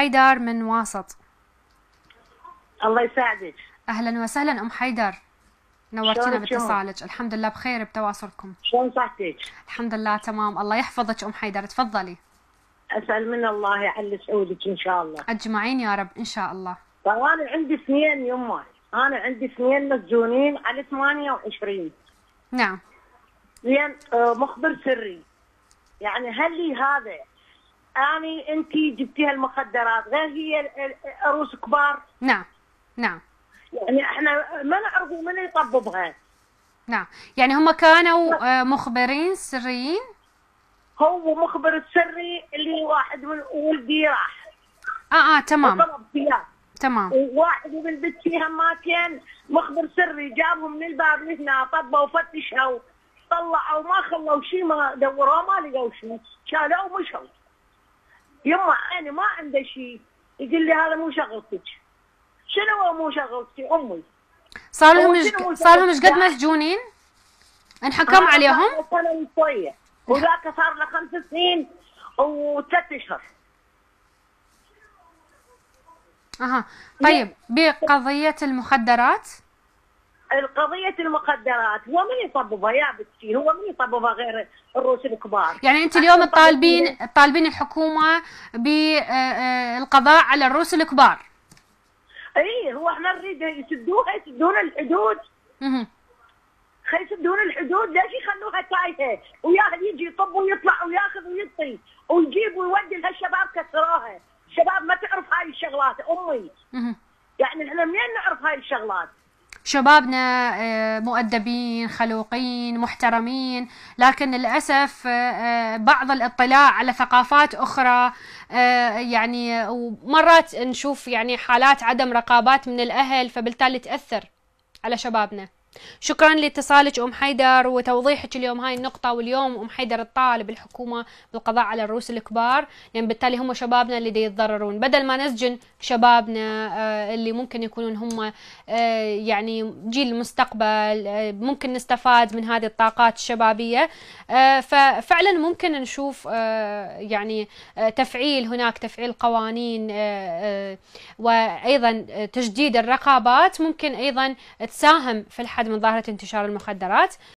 حيدر من واسط. الله يساعدك. اهلا وسهلا ام حيدر، نورتينا باتصالك. الحمد لله بخير بتواصلكم. شلون صحتك؟ الحمد لله تمام، الله يحفظك ام حيدر، تفضلي. اسال من الله يعلي سعودك ان شاء الله. اجمعين يا رب ان شاء الله. انا عندي اثنين يمه، انا عندي اثنين مسجونين على 28. نعم. زين، مخبر سري. يعني هلي هذا اني انتي جبتي هالمخدرات غير هي عروس كبار. نعم نعم. يعني احنا ما نعرف من يطببها. نعم، يعني هم كانوا مخبرين سريين؟ هو مخبر السري اللي واحد من ولدي راح. تمام. تمام. وواحد من بنتي هم ما كان مخبر سري، جابهم من الباب لهنا طبوا وفتشوا طلعوا ما خلوا شيء، ما دوروا ما لقوا شيء، شالوا ومشوا. يما انا ما عندي شيء، يقول لي هذا مو شغلتك. شنو مو شغلتي؟ امي. صار لهم ايش قد مسجونين؟ انحكم عليهم؟ سنه وشويه، وذاك صار له 5 سنين و3 اشهر. اها، طيب بقضيه المخدرات؟ قضية المخدرات هو من يطببها يا بنتي، هو من يطببها غير الروس الكبار. يعني انت اليوم طالبين الحكومة بالقضاء على الروس الكبار. اي، هو احنا نريد يسدوها، يسدون الحدود. يسدون الحدود، ليش يخلوها تايهة وياخذ يجي يطب ويطلع وياخذ ويطي ويجيب ويودي لهالشباب كسروها، الشباب ما تعرف هاي الشغلات امي. يعني احنا منين نعرف هاي الشغلات؟ شبابنا مؤدبين خلوقين محترمين، لكن للأسف بعض الاطلاع على ثقافات أخرى، يعني ومرات نشوف يعني حالات عدم رقابات من الأهل، فبالتالي تأثر على شبابنا. شكرا لاتصالك أم حيدر وتوضيحك اليوم هاي النقطة، واليوم أم حيدر تطالب الحكومة بالقضاء على الرؤوس الكبار، لأن يعني بالتالي هم شبابنا اللي يتضررون، بدل ما نسجن شبابنا اللي ممكن يكونون هم يعني جيل المستقبل، ممكن نستفاد من هذه الطاقات الشبابية، ففعلا ممكن نشوف يعني تفعيل، هناك تفعيل قوانين وأيضا تجديد الرقابات، ممكن أيضا تساهم في الحد من ظاهرة انتشار المخدرات.